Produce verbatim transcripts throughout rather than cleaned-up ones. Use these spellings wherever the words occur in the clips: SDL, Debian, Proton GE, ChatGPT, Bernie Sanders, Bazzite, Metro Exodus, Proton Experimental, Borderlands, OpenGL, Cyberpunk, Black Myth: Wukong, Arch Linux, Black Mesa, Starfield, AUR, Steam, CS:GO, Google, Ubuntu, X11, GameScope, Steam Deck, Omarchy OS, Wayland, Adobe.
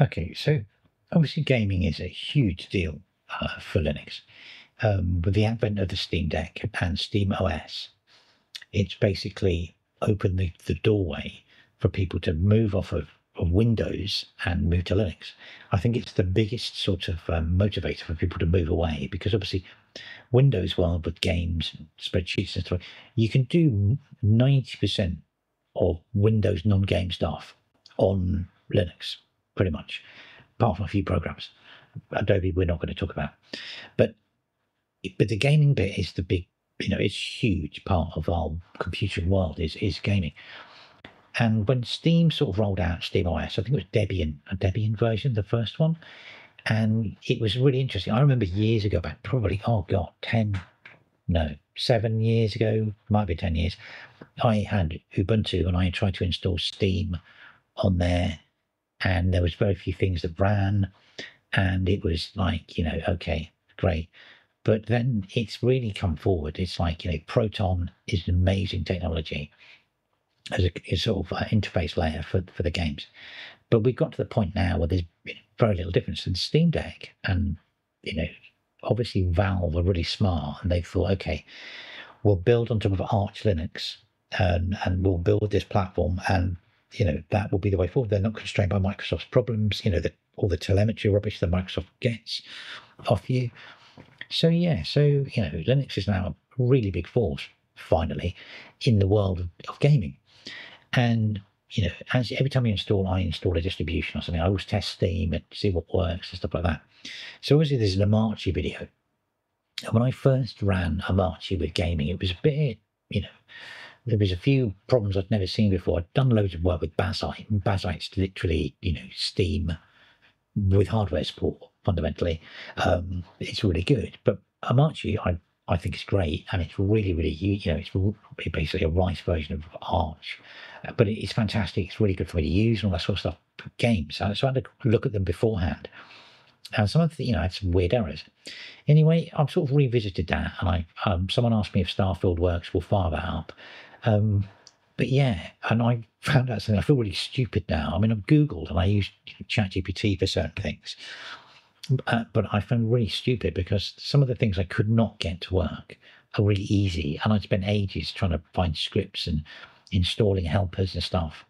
Okay, so obviously gaming is a huge deal uh, for Linux. Um, with the advent of the Steam Deck and SteamOS, it's basically opened the, the doorway for people to move off of, of Windows and move to Linux. I think it's the biggest sort of um, motivator for people to move away, because obviously Windows world with games and spreadsheets and stuff, you can do ninety percent of Windows non-game stuff on Linux, pretty much, apart from a few programs. Adobe, we're not going to talk about. But but the gaming bit is the big, you know, it's huge part of our computing world is, is gaming. And when Steam sort of rolled out SteamOS, I think it was Debian, a Debian version, the first one. And it was really interesting. I remember years ago, back probably, oh God, ten, no, seven years ago, might be ten years. I had Ubuntu and I tried to install Steam on there, and there was very few things that ran, and it was like, you know, okay, great. But then it's really come forward. It's like, you know, Proton is an amazing technology as a as sort of an interface layer for, for the games. But we've got to the point now where there's very little difference in Steam Deck. And, you know, obviously Valve are really smart, and they thought, okay, we'll build on top of Arch Linux and, and we'll build this platform, and, you know, that will be the way forward. They're not constrained by Microsoft's problems, you know, the, all the telemetry rubbish that Microsoft gets off you. So, yeah, so, you know, Linux is now a really big force, finally, in the world of gaming. And, you know, as every time you install, I install a distribution or something, I always test Steam and see what works and stuff like that. So, obviously, there's an Omarchy video. And when I first ran Omarchy with gaming, it was a bit, you know, there was a few problems I'd never seen before. I'd done loads of work with Bazzite, and Bazzite's literally, you know, Steam with hardware support. Fundamentally, um, it's really good. But Omarchy, I I think it's great, and it's really, really, you know, it's basically a rice version of Arch, but it's fantastic. It's really good for me to use and all that sort of stuff. But games, so I had to look at them beforehand, and some of the, you know, I had some weird errors. Anyway, I've sort of revisited that, and I um, someone asked me if Starfield works. We'll fire that up. Um, But yeah, and I found out something. I feel really stupid now. I mean, I've Googled and I used ChatGPT for certain things. Uh, but I found really stupid, because some of the things I could not get to work are really easy, and I spent ages trying to find scripts and installing helpers and stuff.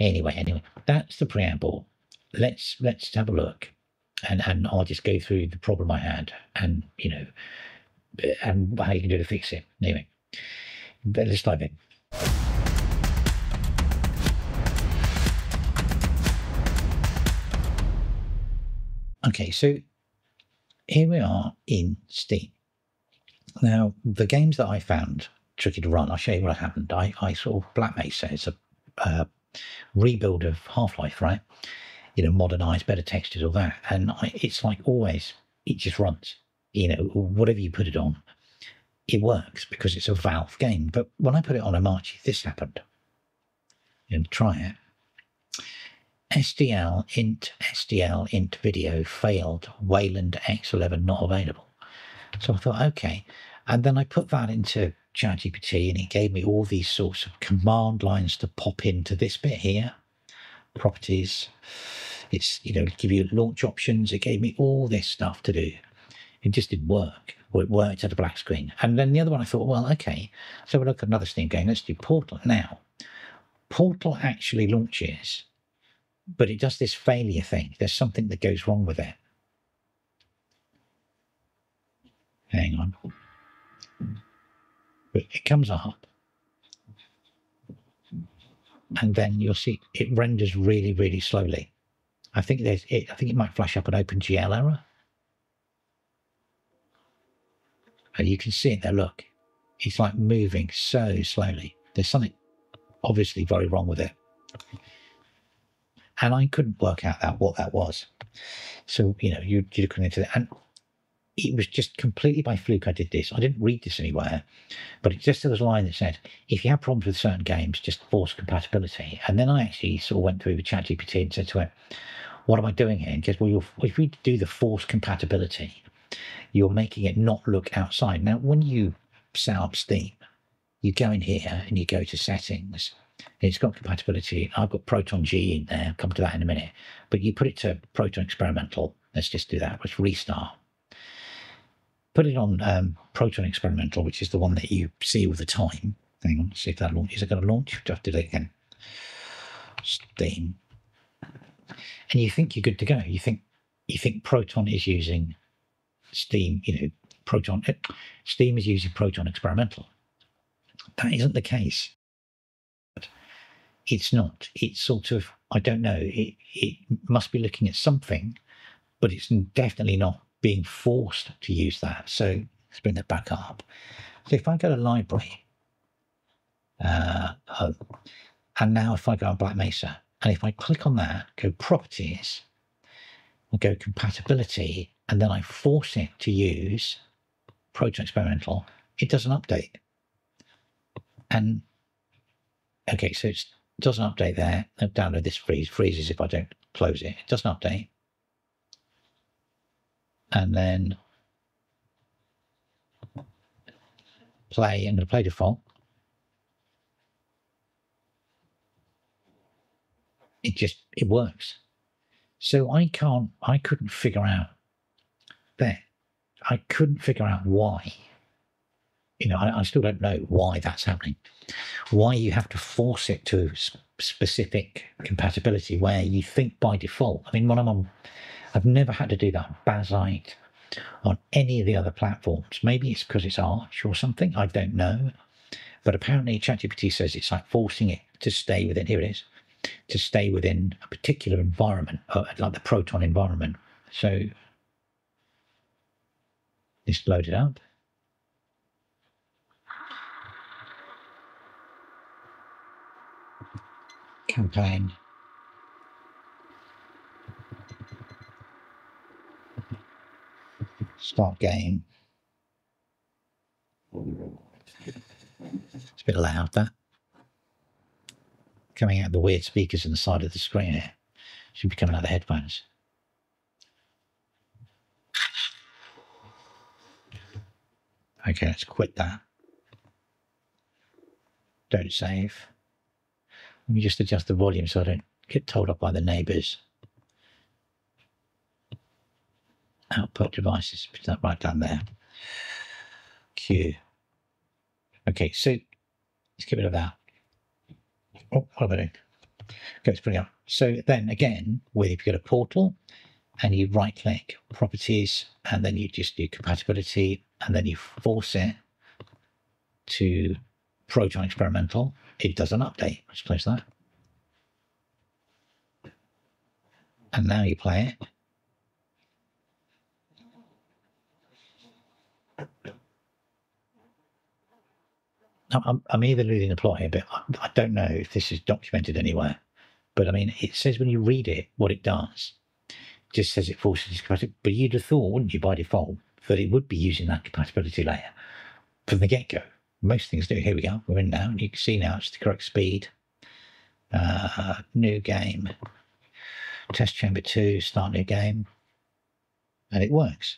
Anyway, anyway, that's the preamble. Let's let's have a look, and and I'll just go through the problem I had, and you know, and how you can do to fix it. Anyway, but let's dive in. Okay, so here we are in Steam. Now, the games that I found tricky to run, I'll show you what happened. I, I sort of, Black Mesa is a uh, rebuild of Half-Life, right? You know, modernized, better textures, all that. And I, it's like always, it just runs. You know, whatever you put it on, it works because it's a Valve game. But when I put it on Omarchy, this happened. You know, try it. S D L int S D L int video failed. Wayland X eleven not available. So I thought, okay. And then I put that into ChatGPT, and it gave me all these sorts of command lines to pop into this bit here. Properties. It's, you know, give you launch options. It gave me all this stuff to do. It just didn't work. Or it worked at a black screen. And then the other one I thought, well, okay. So we'll look at another Steam game. Let's do Portal now. Portal actually launches, but it does this failure thing. There's something that goes wrong with it. Hang on. But it comes up, and then you'll see it renders really, really slowly. I think there's it. I think it might flash up an OpenGL error, and you can see it there. Look, it's like moving so slowly. There's something obviously very wrong with it. And I couldn't work out that what that was. So, you know, you, you're looking into that. And it was just completely by fluke I did this. I didn't read this anywhere. But it's just there was a line that said, if you have problems with certain games, just force compatibility. And then I actually sort of went through with ChatGPT and said to it, what am I doing here? And it says, well, you're, if we do the force compatibility, you're making it not look outside. Now, when you set up Steam, you go in here and you go to settings. It's got compatibility. I've got Proton G E in there. I'll come to that in a minute. But you put it to Proton Experimental. Let's just do that. Let's restart. Put it on um, Proton Experimental, which is the one that you see all the time. Hang on, see if that launches. Is it going to launch? Do I have to do it again? Steam. And you think you're good to go. You think you think Proton is using Steam, you know, Proton. Steam is using Proton Experimental. That isn't the case. It's not. It's sort of, I don't know, it, it must be looking at something, but it's definitely not being forced to use that. So let's bring that back up. So if I go to library, uh, home, and now if I go on Black Mesa, and if I click on that, go properties, and go compatibility, and then I force it to use Proton Experimental, it doesn't update. And okay, so it's it doesn't update there. I'll download this freeze. Freezes if I don't close it. It doesn't update. And then play. I'm going to play default. It just, it works. So I can't, I couldn't figure out there. I couldn't figure out why. You know, I, I still don't know why that's happening. Why you have to force it to sp specific compatibility where you think by default. I mean, when I'm on, I've never had to do that on Bazzite, on any of the other platforms. Maybe it's because it's Arch or something. I don't know. But apparently ChatGPT says it's like forcing it to stay within, here it is, to stay within a particular environment, like the Proton environment. So just load it up. Campaign. Start game. It's a bit loud, that. Coming out of the weird speakers on the side of the screen here. Should be coming out of the headphones. Okay, let's quit that. Don't save. Let me just adjust the volume so I don't get told off by the neighbours. Output devices, put that right down there. Q. Okay, so let's get rid of that. Oh, what am I doing? Okay, it's pretty up. So then again, with if you go to Portal and you right click properties and then you just do compatibility and then you force it to Proton Experimental, it does an update. Let's close that. And now you play it. I'm, I'm either losing the plot here, but I, I don't know if this is documented anywhere. But I mean, it says when you read it, what it does. It just says it forces compatibility. But you'd have thought, wouldn't you, by default, that it would be using that compatibility layer from the get-go. Most things do. Here we go. We're in now, and you can see now it's the correct speed. Uh, new game. Test chamber two. Start new game. And it works.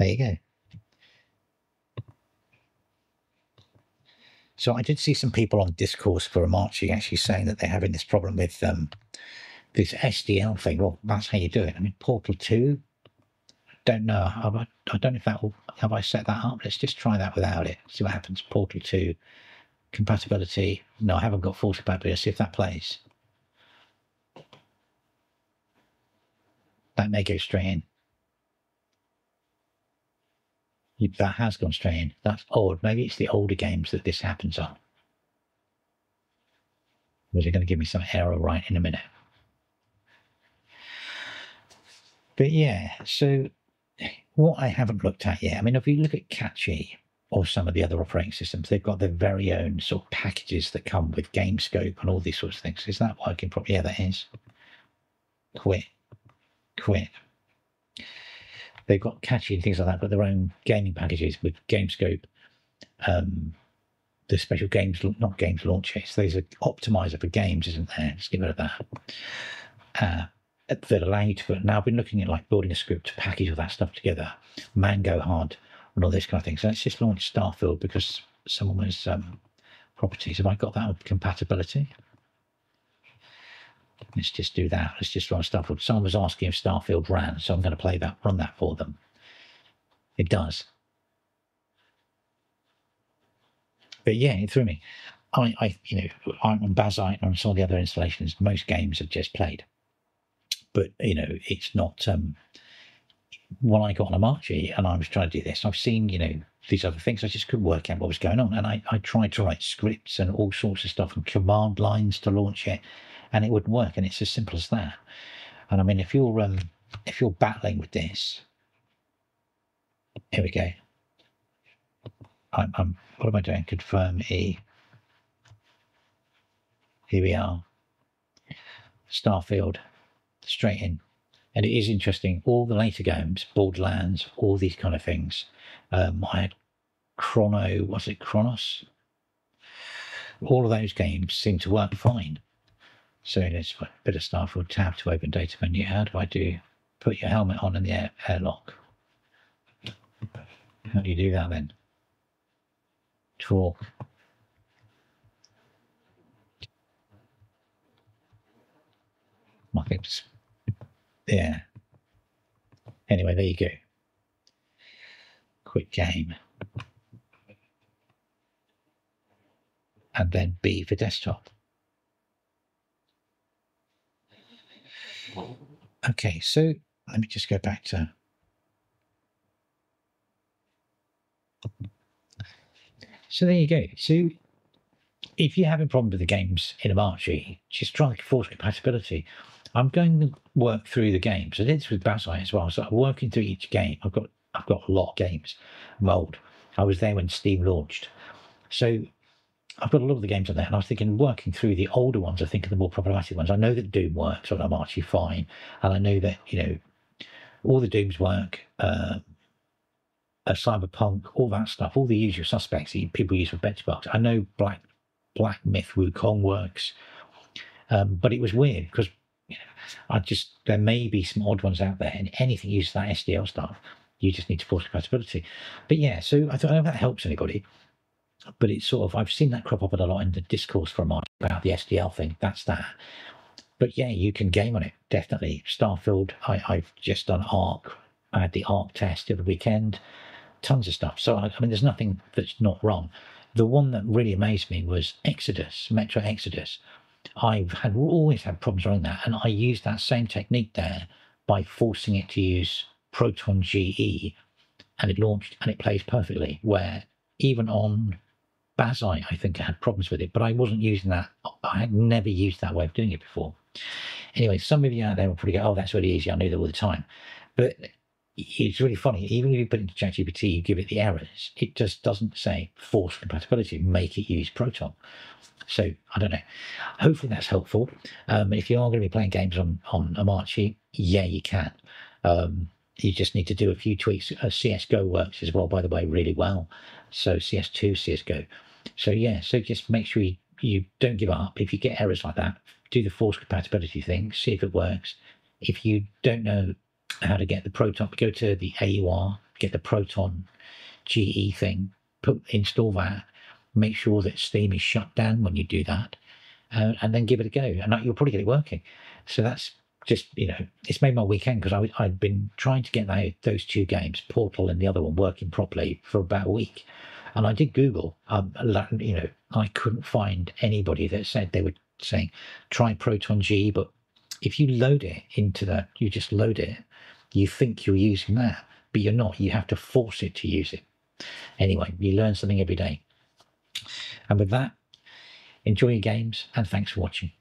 There you go. So I did see some people on Discourse for Omarchy actually saying that they're having this problem with um, this S D L thing. Well, that's how you do it. I mean, Portal two. Don't know. I, I don't know if that will, have I set that up. Let's just try that without it. See what happens. Portal two compatibility. No, I haven't got full compatibility. Let's see if that plays. That may go straight in. That has gone straight in. That's odd. Maybe it's the older games that this happens on. Was it going to give me some error right in a minute? But yeah, so. What I haven't looked at yet, I mean, if you look at Catchy or some of the other operating systems, they've got their very own sort of packages that come with GameScope and all these sorts of things. Is that working properly? Yeah, that is. Quit. Quit. They've got Catchy and things like that, but their own gaming packages with GameScope, um, the special games, not games launches. There's an optimizer for games, isn't there? Just get rid of that. Uh, that allow you to put. Now I've been looking at like building a script to package all that stuff together, Mango hard and all this kind of thing. So let's just launch Starfield because someone was um, properties. Have I got that compatibility? Let's just do that. Let's just run Starfield. Someone was asking if Starfield ran, so I'm going to play that, run that for them. It does. But yeah, it threw me. I, I you know, I'm on Bazzite and on some of the other installations. Most games have just played. But, you know, it's not... Um, when I got on Omarchy and I was trying to do this, I've seen, you know, these other things. I just couldn't work out what was going on. And I, I tried to write scripts and all sorts of stuff and command lines to launch it, and it wouldn't work. And it's as simple as that. And I mean, if you're um, if you're battling with this, here we go. I'm, I'm what am I doing? Confirm E. Here we are. Starfield, straight in. And it is interesting, all the later games, Borderlands, all these kind of things. Um, I had Chrono, was it Chronos? All of those games seem to work fine. So there's a bit of Starfield, tab to open data menu. How do I do? Put your helmet on in the air, airlock. How do you do that then? Talk. I think it's... Yeah. Anyway, there you go. Quick game. And then B for desktop. Okay, so let me just go back to... So there you go. So if you're having problems with the games in Omarchy, just try to force compatibility. I'm going to work through the games. I did this with Bazzite as well. So I'm working through each game. I've got I've got a lot of games. I'm old. I was there when Steam launched. So I've got a lot of the games on there. And I was thinking, working through the older ones, I think are the more problematic ones. I know that Doom works on Omarchy fine. And I know that, you know, all the Dooms work, uh, uh, Cyberpunk, all that stuff, all the usual suspects that people use for benchmarks. I know Black, Black Myth Wukong works. Um, but it was weird because... You know, I just, there may be some odd ones out there, and anything uses that S D L stuff, you just need to force compatibility. But yeah, so I don't know if that helps anybody, but it's sort of, I've seen that crop up a lot in the discourse for a moment about the S D L thing. That's that. But yeah, you can game on it, definitely. Starfield, I, I've just done Arc. I had the Arc test over the weekend, tons of stuff. So, I, I mean, there's nothing that's not wrong. The one that really amazed me was Exodus, Metro Exodus. I've had always had problems running that, and I used that same technique there by forcing it to use Proton G E, and it launched and it plays perfectly. Where even on Bazzite, I think I had problems with it, but I wasn't using that. I had never used that way of doing it before. Anyway, some of you out there will probably go, "Oh, that's really easy. I knew that all the time." But it's really funny. Even if you put it into ChatGPT, you give it the errors, it just doesn't say force compatibility. Make it use Proton. So I don't know. Hopefully that's helpful. Um, if you are going to be playing games on on Omarchy, yeah, you can. Um, you just need to do a few tweaks. Uh, C S G O works as well, by the way, really well. So C S two, C S G O. So yeah, so just make sure you, you don't give up. If you get errors like that, do the force compatibility thing. See if it works. If you don't know how to get the Proton, go to the A U R, get the Proton G E thing, put install that, make sure that Steam is shut down when you do that, uh, and then give it a go, and you'll probably get it working. So that's just, you know, it's made my weekend, because I'd been trying to get that, those two games, Portal and the other one, working properly for about a week, and I did Google, um, you know, I couldn't find anybody that said they were saying try Proton G E, but if you load it into that, you just load it, you think you're using that, but you're not. You have to force it to use it. Anyway, you learn something every day. And with that, enjoy your games, and thanks for watching.